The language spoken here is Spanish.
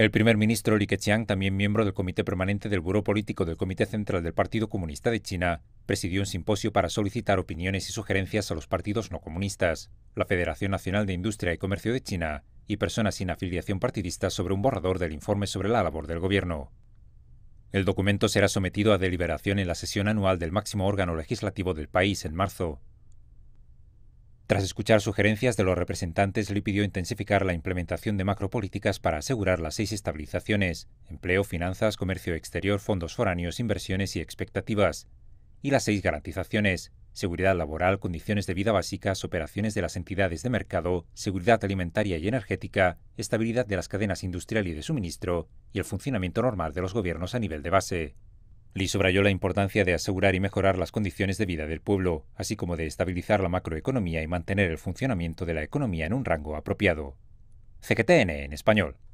El primer ministro Li Keqiang, también miembro del Comité Permanente del Buró Político del Comité Central del Partido Comunista de China, presidió un simposio para solicitar opiniones y sugerencias a los partidos no comunistas, la Federación Nacional de Industria y Comercio de China y personas sin afiliación partidista sobre un borrador del informe sobre la labor del gobierno. El documento será sometido a deliberación en la sesión anual del máximo órgano legislativo del país en marzo. Tras escuchar sugerencias de los representantes, Li pidió intensificar la implementación de macropolíticas para asegurar las 6 estabilizaciones: empleo, finanzas, comercio exterior, fondos foráneos, inversiones y expectativas, y las 6 garantizaciones: seguridad laboral, condiciones de vida básicas, operaciones de las entidades de mercado, seguridad alimentaria y energética, estabilidad de las cadenas industrial y de suministro, y el funcionamiento normal de los gobiernos a nivel de base. Li subrayó la importancia de asegurar y mejorar las condiciones de vida del pueblo, así como de estabilizar la macroeconomía y mantener el funcionamiento de la economía en un rango apropiado. CGTN en español.